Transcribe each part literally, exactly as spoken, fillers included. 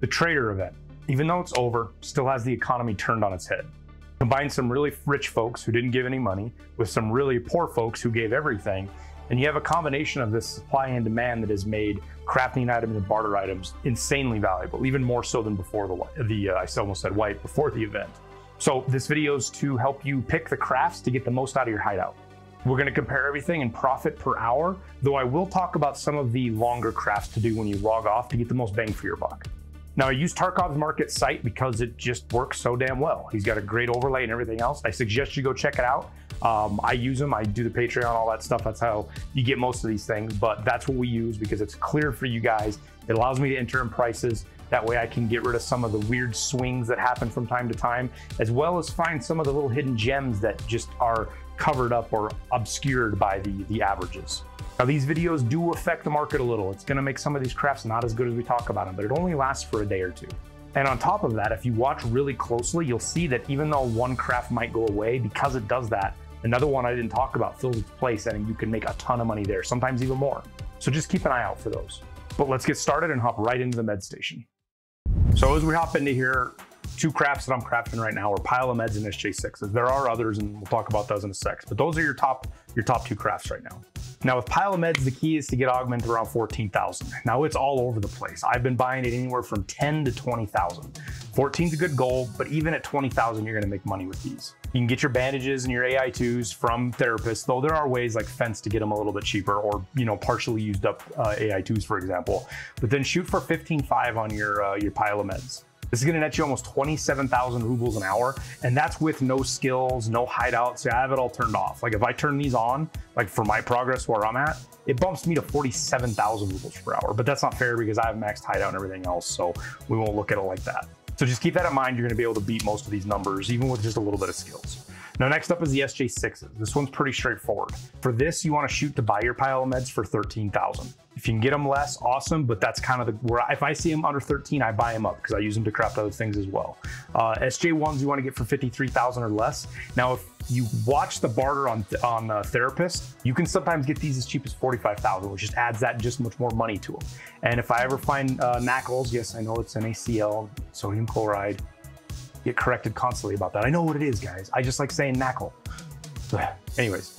The trader event, even though it's over, still has the economy turned on its head. Combine some really rich folks who didn't give any money with some really poor folks who gave everything, and you have a combination of this supply and demand that has made crafting items and barter items insanely valuable, even more so than before the, the uh, I almost said white, before the event. So this video is to help you pick the crafts to get the most out of your hideout. We're gonna compare everything in profit per hour, though I will talk about some of the longer crafts to do when you log off to get the most bang for your buck. Now, I use Tarkov's Market site because it just works so damn well. He's got a great overlay and everything else. I suggest you go check it out. Um, I use them, I do the Patreon, all that stuff. That's how you get most of these things, but that's what we use because it's clear for you guys. It allows me to enter in prices. That way I can get rid of some of the weird swings that happen from time to time, as well as find some of the little hidden gems that just are covered up or obscured by the, the averages. Now, these videos do affect the market a little. It's gonna make some of these crafts not as good as we talk about them, but it only lasts for a day or two. And on top of that, if you watch really closely, you'll see that even though one craft might go away, because it does that, another one I didn't talk about fills its place and you can make a ton of money there, sometimes even more. So just keep an eye out for those. But let's get started and hop right into the med station. So as we hop into here, two crafts that I'm crafting right now are pile of meds and S J sixes. There are others, and we'll talk about those in a sec, but those are your top, your top two crafts right now. Now with pile of meds, the key is to get augment around fourteen thousand. Now it's all over the place. I've been buying it anywhere from ten to twenty thousand. fourteen's a good goal, but even at twenty thousand, you're gonna make money with these. You can get your bandages and your A I twos from therapists, though there are ways like Fence to get them a little bit cheaper, or, you know, partially used up uh, A I twos, for example. But then shoot for fifteen five on your, uh, your pile of meds. This is gonna net you almost twenty-seven thousand rubles an hour, and that's with no skills, no hideouts. I have it all turned off. Like if I turn these on, like for my progress where I'm at, it bumps me to forty-seven thousand rubles per hour, but that's not fair because I have maxed hideout and everything else, so we won't look at it like that. So just keep that in mind. You're gonna be able to beat most of these numbers, even with just a little bit of skills. Now, next up is the S J sixes. This one's pretty straightforward. For this, you wanna shoot to buy your pile of meds for thirteen thousand. If you can get them less, awesome, but that's kind of the, where if I see them under thirteen, I buy them up because I use them to craft other things as well. Uh, S J ones you wanna get for fifty-three thousand or less. Now, if you watch the barter on, th on uh, therapist, you can sometimes get these as cheap as forty-five thousand, which just adds that just much more money to them. And if I ever find uh, NACLs, yes, I know it's N A C L, sodium chloride, get corrected constantly about that. I know what it is, guys. I just like saying NACL. Anyways,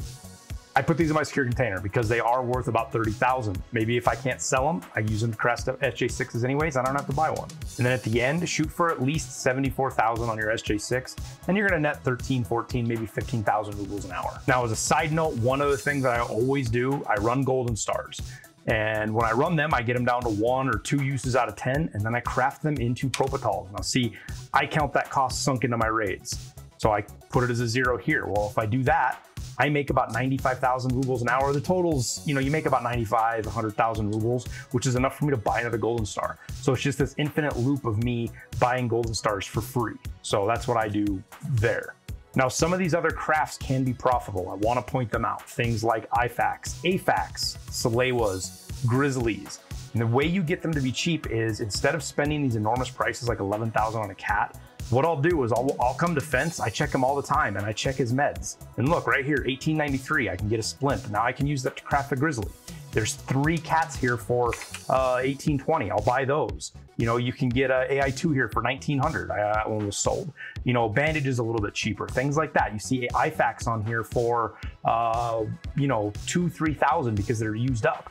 I put these in my secure container because they are worth about thirty thousand. Maybe if I can't sell them, I use them to craft S J sixes anyways. I don't have to buy one. And then at the end, shoot for at least seventy-four thousand on your S J six, and you're gonna net thirteen, fourteen, maybe fifteen thousand rubles an hour. Now, as a side note, one of the things that I always do, I run golden stars. And when I run them, I get them down to one or two uses out of ten, and then I craft them into Propital. Now see, I count that cost sunk into my raids. So I put it as a zero here. Well, if I do that, I make about ninety-five thousand rubles an hour. The totals, you know, you make about ninety-five, one hundred thousand rubles, which is enough for me to buy another golden star. So it's just this infinite loop of me buying golden stars for free. So that's what I do there. Now, some of these other crafts can be profitable. I want to point them out. Things like I FAKs, A FAKs, Salewas, Grizzlies. And the way you get them to be cheap is instead of spending these enormous prices like eleven thousand on a cat, what I'll do is I'll, I'll come to Fence, I check him all the time, and I check his meds. And look, right here, eighteen ninety-three, I can get a splint. Now I can use that to craft a Grizzly. There's three cats here for uh, eighteen twenty, I'll buy those. You know, you can get a A I two here for nineteen hundred, I, that one was sold. You know, bandages a little bit cheaper, things like that. You see I FAKs on here for, uh, you know, two, three thousand because they're used up.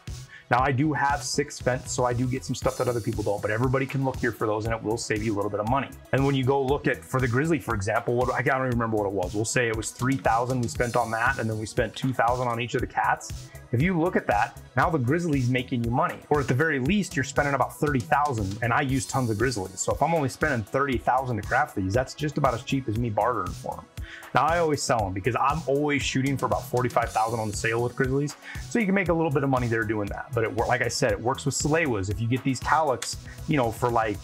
Now I do have six Fence, so I do get some stuff that other people don't, but everybody can look here for those and it will save you a little bit of money. And when you go look at, for the Grizzly, for example, what, I can't remember what it was. We'll say it was three thousand we spent on that, and then we spent two thousand on each of the cats. If you look at that, now the Grizzly's making you money, or at the very least, you're spending about thirty thousand, and I use tons of Grizzlies. So if I'm only spending thirty thousand to craft these, that's just about as cheap as me bartering for them. Now I always sell them because I'm always shooting for about forty-five thousand on the sale with Grizzlies. So you can make a little bit of money there doing that. But it, like I said, it works with Salewas. If you get these Calyx, you know, for like,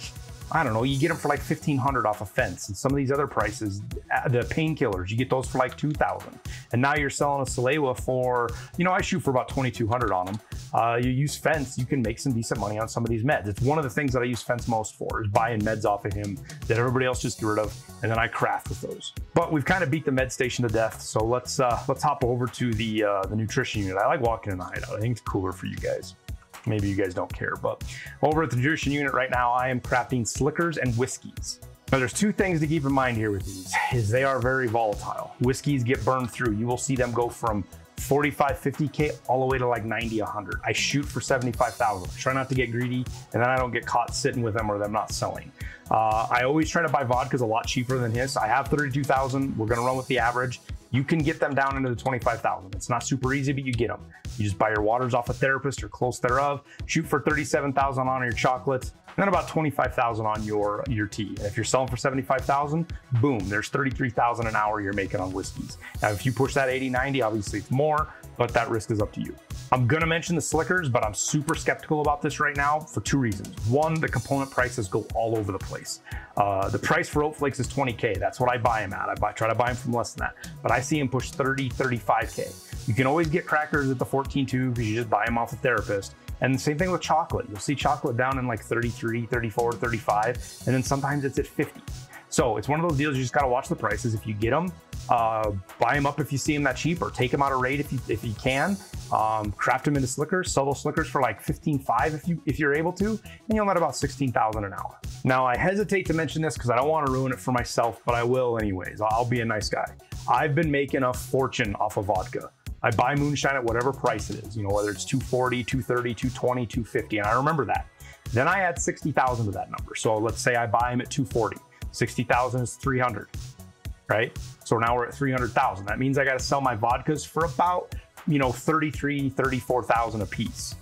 I don't know, you get them for like fifteen hundred off a Fence, and some of these other prices, the painkillers, you get those for like two thousand. And now you're selling a Salewa for, you know, I shoot for about twenty-two hundred on them. Uh, you use Fence, you can make some decent money on some of these meds. It's one of the things that I use Fence most for, is buying meds off of him that everybody else just got rid of, and then I craft with those. But we've kind of beat the med station to death, so let's uh, let's hop over to the, uh, the nutrition unit. I like walking in the hideout. I think it's cooler for you guys. maybe you guys don't care, but over at the Nutrition Unit right now, I am crafting slickers and whiskeys. Now there's two things to keep in mind here with these, is they are very volatile. Whiskeys get burned through. You will see them go from forty-five, fifty K all the way to like ninety, one hundred. I shoot for seventy-five thousand. I try not to get greedy, and then I don't get caught sitting with them or them not selling. Uh, I always try to buy vodkas a lot cheaper than his. I have thirty-two thousand. We're gonna run with the average. You can get them down into the twenty-five thousand. It's not super easy, but you get them. You just buy your waters off a therapist or close thereof, shoot for thirty-seven thousand on your chocolates, and then about twenty-five thousand on your, your tea. And if you're selling for seventy-five thousand, boom, there's thirty-three thousand an hour you're making on whiskeys. Now, if you push that eighty, ninety, obviously it's more, but that risk is up to you. I'm gonna mention the slickers, but I'm super skeptical about this right now for two reasons. One, the component prices go all over the place. Uh, the price for oat flakes is twenty K. That's what I buy them at. I buy, try to buy them from less than that, but I see them push thirty, thirty-five K. You can always get crackers at the fourteen two because you just buy them off a therapist. And the same thing with chocolate. You'll see chocolate down in like thirty-three, thirty-four, thirty-five, and then sometimes it's at fifty. So it's one of those deals you just gotta watch the prices. If you get them, uh, buy them up if you see them that cheap, or take them out of raid if you, if you can. Um, craft them into slickers, sell those slickers for like fifteen five if, you, if you're able to, and you'll net about sixteen thousand an hour. Now I hesitate to mention this because I don't wanna ruin it for myself, but I will anyways, I'll be a nice guy. I've been making a fortune off of vodka. I buy moonshine at whatever price it is, you know, whether it's two forty, two thirty, two twenty, two fifty, and I remember that. Then I add sixty thousand to that number. So let's say I buy them at two forty. sixty thousand is three hundred, right? So now we're at three hundred thousand. That means I got to sell my vodkas for about, you know, thirty-three, thirty-four thousand a piece.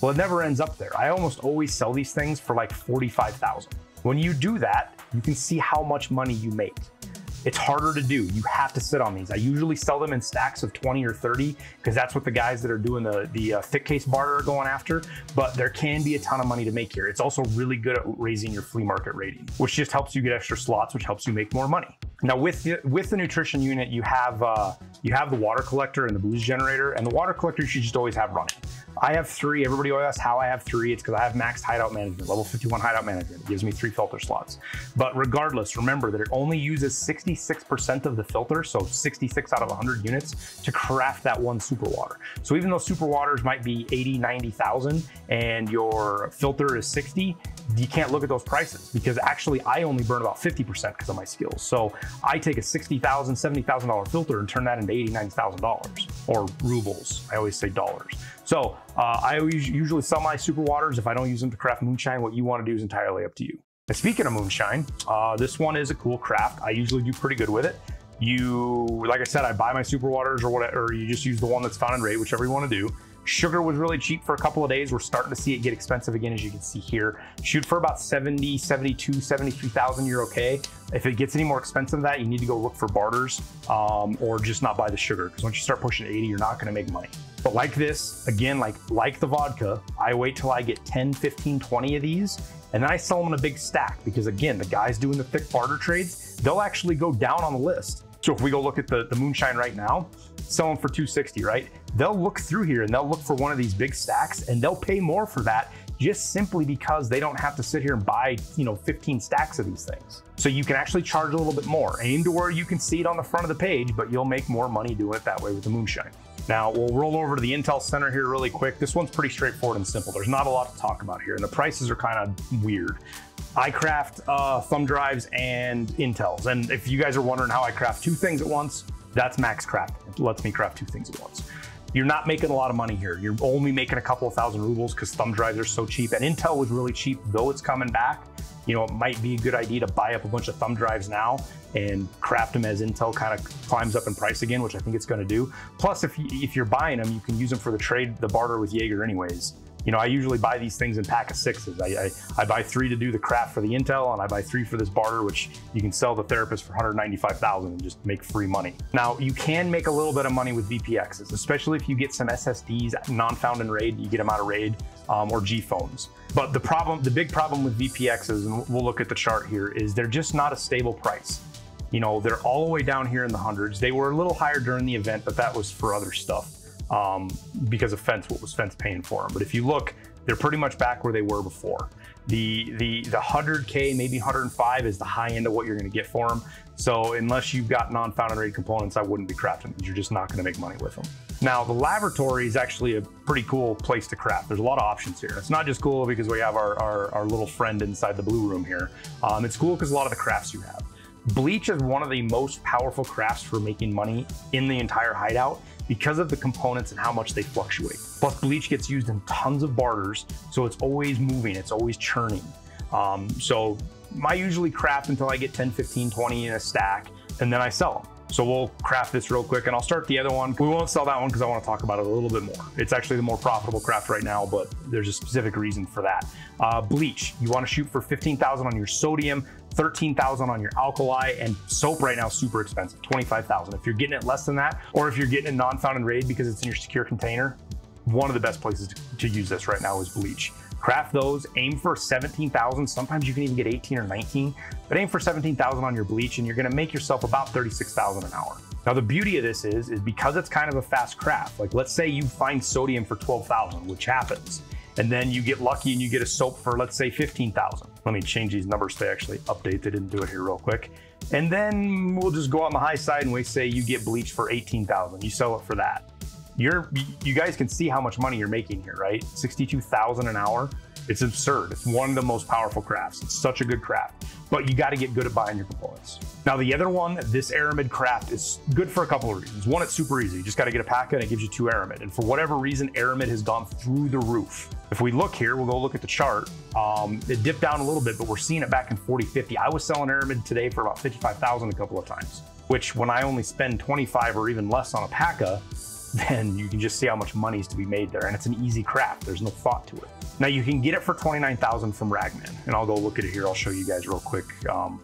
Well, it never ends up there. I almost always sell these things for like forty-five thousand. When you do that, you can see how much money you make. It's harder to do. You have to sit on these. I usually sell them in stacks of twenty or thirty because that's what the guys that are doing the, the uh, thick case barter are going after, but there can be a ton of money to make here. It's also really good at raising your flea market rating, which just helps you get extra slots, which helps you make more money. Now with the, with the Nutrition Unit, you have, uh, you have the Water Collector and the Booze Generator, and the Water Collector you should just always have running. I have three. Everybody always asks how I have three. It's because I have maxed hideout management, level fifty-one hideout management. It gives me three filter slots. But regardless, remember that it only uses sixty-six percent of the filter, so sixty-six out of one hundred units to craft that one super water. So even though super waters might be eighty, ninety thousand and your filter is sixty, you can't look at those prices because actually I only burn about fifty percent because of my skills. So I take a sixty thousand, seventy thousand dollar filter and turn that into eighty-nine thousand dollars or rubles. I always say dollars. So uh, I always usually sell my super waters. If I don't use them to craft moonshine, what you want to do is entirely up to you. And speaking of moonshine, uh, this one is a cool craft. I usually do pretty good with it. You, like I said, I buy my super waters or whatever, or you just use the one that's found in raid, whichever you want to do. Sugar was really cheap for a couple of days. We're starting to see it get expensive again, as you can see here. Shoot for about seventy, seventy-two, seventy-three thousand, you're okay. If it gets any more expensive than that, you need to go look for barters um, or just not buy the sugar. Because once you start pushing eighty, you're not gonna make money. But like this, again, like, like the vodka, I wait till I get ten, fifteen, twenty of these, and then I sell them in a big stack because again, the guys doing the thick barter trades, they'll actually go down on the list. So if we go look at the, the moonshine right now, sell them for two sixty, right? They'll look through here and they'll look for one of these big stacks and they'll pay more for that just simply because they don't have to sit here and buy, you know, fifteen stacks of these things. So you can actually charge a little bit more. Aim to where you can see it on the front of the page, but you'll make more money doing it that way with the moonshine. Now we'll roll over to the Intel Center here really quick. This one's pretty straightforward and simple. There's not a lot to talk about here and the prices are kind of weird. I craft uh, thumb drives and Intels. And if you guys are wondering how I craft two things at once, that's max craft. It lets me craft two things at once. You're not making a lot of money here. You're only making a couple of thousand rubles because thumb drives are so cheap. And Intel was really cheap, though it's coming back. You know, it might be a good idea to buy up a bunch of thumb drives now and craft them as Intel kind of climbs up in price again, which I think it's gonna do. Plus, if, you, if you're buying them, you can use them for the trade, the barter with Jaeger anyways. You know, I usually buy these things in pack of sixes. I, I, I buy three to do the craft for the Intel and I buy three for this barter, which you can sell the therapist for one hundred ninety-five thousand and just make free money. Now you can make a little bit of money with V P Xs, especially if you get some S S Ds non-found in raid, you get them out of raid um, or G phones. But the problem, the big problem with V P Xs, and we'll look at the chart here, is they're just not a stable price. You know, they're all the way down here in the hundreds. They were a little higher during the event, but that was for other stuff. Um, because of Fence, what was Fence paying for them. But if you look, they're pretty much back where they were before. The the the one hundred K, maybe one hundred five is the high end of what you're gonna get for them. So unless you've got non-found and raid components, I wouldn't be crafting. You're just not gonna make money with them. Now the laboratory is actually a pretty cool place to craft. There's a lot of options here. It's not just cool because we have our, our, our little friend inside the blue room here. Um, it's cool because a lot of the crafts you have. Bleach is one of the most powerful crafts for making money in the entire hideout because of the components and how much they fluctuate. Plus bleach gets used in tons of barters, so it's always moving, it's always churning. Um, so I usually craft until I get ten, fifteen, twenty in a stack, and then I sell them. So we'll craft this real quick and I'll start the other one. We won't sell that one because I want to talk about it a little bit more. It's actually the more profitable craft right now, but there's a specific reason for that. Uh, bleach, you want to shoot for fifteen thousand on your sodium, thirteen thousand on your alkali, and soap right now is super expensive, twenty-five thousand. If you're getting it less than that, or if you're getting it non-found and raid because it's in your secure container, one of the best places to, to use this right now is bleach. Craft those, aim for seventeen thousand. Sometimes you can even get eighteen or nineteen, but aim for seventeen thousand on your bleach and you're gonna make yourself about thirty-six thousand an hour. Now the beauty of this is, is because it's kind of a fast craft, like let's say you find sodium for twelve thousand, which happens, and then you get lucky and you get a soap for let's say fifteen thousand. Let me change these numbers to actually update, they didn't do it here real quick. And then we'll just go on the high side and we say you get bleach for eighteen thousand, you sell it for that. You're, you guys can see how much money you're making here, right? sixty-two thousand an hour. It's absurd. It's one of the most powerful crafts. It's such a good craft, but you got to get good at buying your components. Now the other one, this Aramid craft is good for a couple of reasons. One, it's super easy. You just got to get a packet and it gives you two Aramid. And for whatever reason, Aramid has gone through the roof. If we look here, we'll go look at the chart. Um, it dipped down a little bit, but we're seeing it back in forty, fifty. I was selling Aramid today for about fifty-five thousand a couple of times, which when I only spend twenty-five or even less on a P A C A, then you can just see how much money is to be made there. And it's an easy craft, there's no thought to it. Now you can get it for twenty-nine thousand from Ragman, and I'll go look at it here, I'll show you guys real quick um,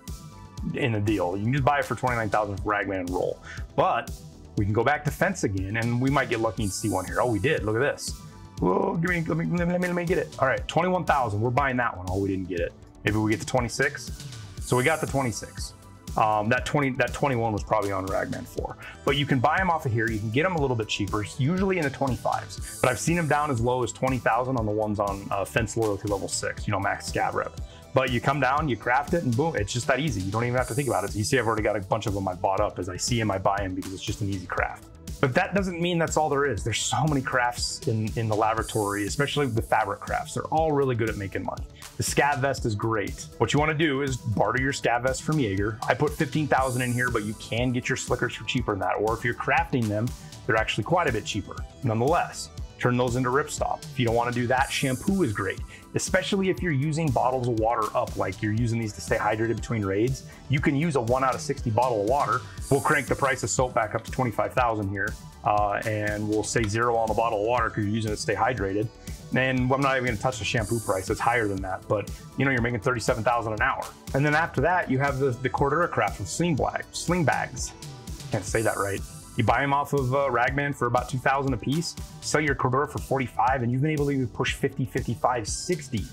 in the deal. You can just buy it for twenty-nine thousand from Ragman and roll. But we can go back to fence again and we might get lucky and see one here. Oh, we did, look at this. Whoa, give me, let me, let me, let me get it. All right, twenty-one thousand, we're buying that one. Oh, we didn't get it. Maybe we get the twenty-six. So we got the twenty-six. Um, that twenty, that twenty-one was probably on Ragman four, but you can buy them off of here. You can get them a little bit cheaper, usually in the twenty-fives, but I've seen them down as low as twenty thousand on the ones on uh, Fence Loyalty Level six, you know, max scab rep. But you come down, you craft it, and boom, it's just that easy. You don't even have to think about it. So you see, I've already got a bunch of them I bought up. As I see them, I buy them because it's just an easy craft. But that doesn't mean that's all there is. There's so many crafts in, in the laboratory, especially the fabric crafts. They're all really good at making money. The scab vest is great. What you wanna do is barter your scab vest from Jaeger. I put fifteen thousand in here, but you can get your slickers for cheaper than that. Or if you're crafting them, they're actually quite a bit cheaper. Nonetheless, turn those into ripstop. If you don't wanna do that, shampoo is great, especially if you're using bottles of water up, like you're using these to stay hydrated between raids. You can use a one out of sixty bottle of water. We'll crank the price of soap back up to twenty-five thousand here, uh, and we'll say zero on the bottle of water because you're using it to stay hydrated. And I'm not even gonna touch the shampoo price, it's higher than that, but you know, you're making thirty-seven thousand an hour. And then after that, you have the, the Cordura craft with sling, blag, sling bags. Can't say that right. You buy them off of uh, Ragman for about two thousand a piece, sell your Cordura for forty-five, and you've been able to push fifty, fifty-five, sixty.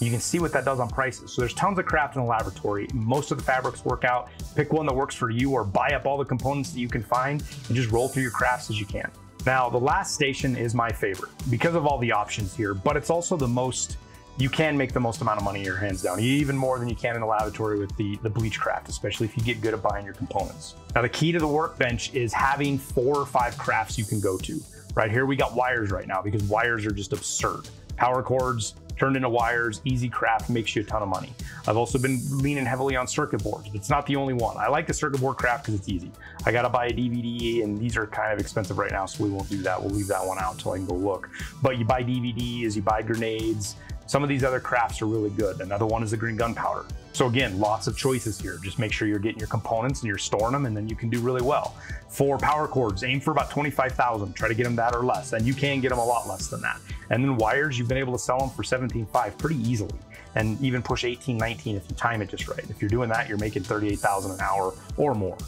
You can see what that does on prices. So there's tons of craft in the laboratory. Most of the fabrics work out. Pick one that works for you or buy up all the components that you can find and just roll through your crafts as you can. Now, the last station is my favorite because of all the options here, but it's also the most, you can make the most amount of money, your hands down, even more than you can in the laboratory with the, the bleach craft, especially if you get good at buying your components. Now, the key to the workbench is having four or five crafts you can go to. Right here, we got wires right now because wires are just absurd. Power cords turned into wires, easy craft, makes you a ton of money. I've also been leaning heavily on circuit boards, but it's not the only one. I like the circuit board craft because it's easy. I gotta buy a D V D and these are kind of expensive right now, so we won't do that. We'll leave that one out until I can go look. But you buy D V Ds, you buy grenades. Some of these other crafts are really good. Another one is the green gunpowder. So again, lots of choices here. Just make sure you're getting your components and you're storing them, and then you can do really well. For power cords, aim for about twenty-five thousand. Try to get them that or less, and you can get them a lot less than that. And then wires, you've been able to sell them for seventeen thousand five hundred dollars pretty easily, and even push eighteen, nineteen if you time it just right. If you're doing that, you're making thirty-eight thousand dollars an hour or more.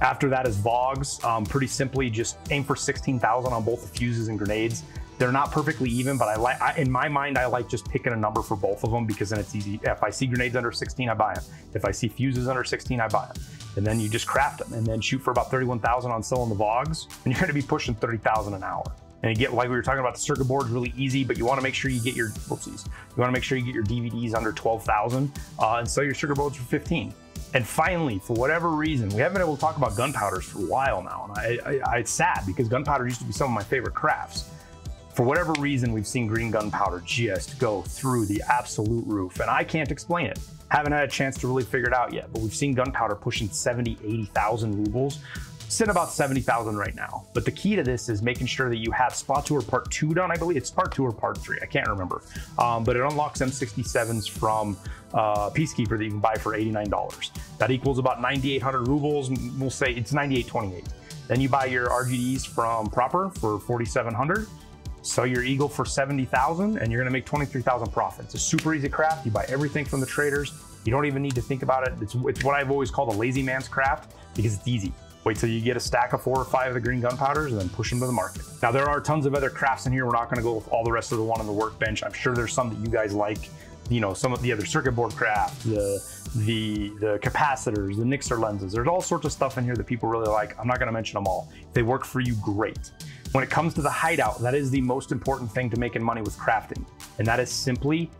After that is V O Gs. Um, pretty simply, just aim for sixteen thousand on both the fuses and grenades. They're not perfectly even, but I like, I, in my mind, I like just picking a number for both of them because then it's easy. If I see grenades under sixteen, I buy them. If I see fuses under sixteen, I buy them. And then you just craft them and then shoot for about thirty-one thousand on selling the V O Gs, and you're gonna be pushing thirty thousand an hour. And you get, like we were talking about, the circuit board's really easy, but you wanna make sure you get your, whoopsies, you wanna make sure you get your D V Ds under twelve thousand uh, and sell your circuit boards for fifteen. And finally, for whatever reason, we haven't been able to talk about gunpowders for a while now. And I, I, I, it's sad because gunpowder used to be some of my favorite crafts. For whatever reason, we've seen green gunpowder just go through the absolute roof, and I can't explain it. Haven't had a chance to really figure it out yet, but we've seen gunpowder pushing seventy, eighty thousand rubles, sitting about seventy thousand right now. But the key to this is making sure that you have Spot Tour Part two done, I believe. It's Part two or Part three, I can't remember. Um, but it unlocks M sixty-sevens from uh, Peacekeeper that you can buy for eighty-nine dollars. That equals about ninety-eight hundred rubles, we'll say it's ninety-eight twenty-eight. Then you buy your R G Ds from Proper for forty-seven hundred. Sell your Eagle for seventy thousand and you're gonna make twenty-three thousand profit. It's a super easy craft. You buy everything from the traders. You don't even need to think about it. It's, it's what I've always called a lazy man's craft because it's easy. Wait till you get a stack of four or five of the green gunpowders and then push them to the market. Now there are tons of other crafts in here. We're not gonna go with all the rest of the one on the workbench. I'm sure there's some that you guys like. You know, some of the other circuit board craft, the, the, the capacitors, the Nixer lenses. There's all sorts of stuff in here that people really like. I'm not gonna mention them all. If they work for you, great. When it comes to the hideout, that is the most important thing to making money with crafting. And that is simply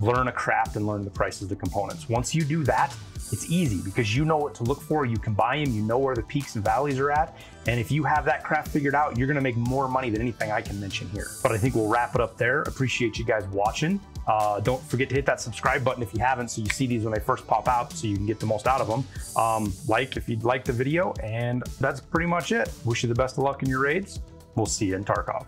learn a craft and learn the prices of the components. Once you do that, it's easy because you know what to look for. You can buy them, you know where the peaks and valleys are at. And if you have that craft figured out, you're gonna make more money than anything I can mention here. But I think we'll wrap it up there. Appreciate you guys watching. Uh, don't forget to hit that subscribe button if you haven't, so you see these when they first pop out so you can get the most out of them. Um, like if you'd like the video, and that's pretty much it. Wish you the best of luck in your raids. We'll see you in Tarkov.